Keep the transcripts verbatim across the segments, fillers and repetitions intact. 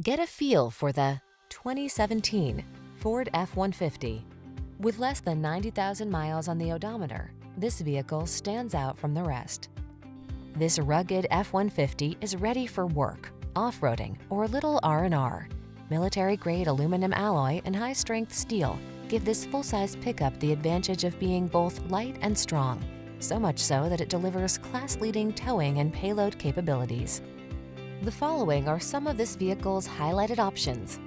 Get a feel for the twenty seventeen Ford F one fifty. With less than ninety thousand miles on the odometer, this vehicle stands out from the rest. This rugged F one fifty is ready for work, off-roading, or a little R and R. Military-grade aluminum alloy and high-strength steel give this full-size pickup the advantage of being both light and strong, so much so that it delivers class-leading towing and payload capabilities. The following are some of this vehicle's highlighted options: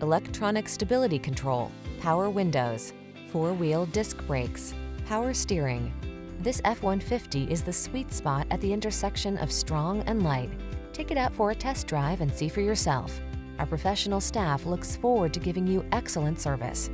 electronic stability control, power windows, four-wheel disc brakes, power steering. This F one fifty is the sweet spot at the intersection of strong and light. Take it out for a test drive and see for yourself. Our professional staff looks forward to giving you excellent service.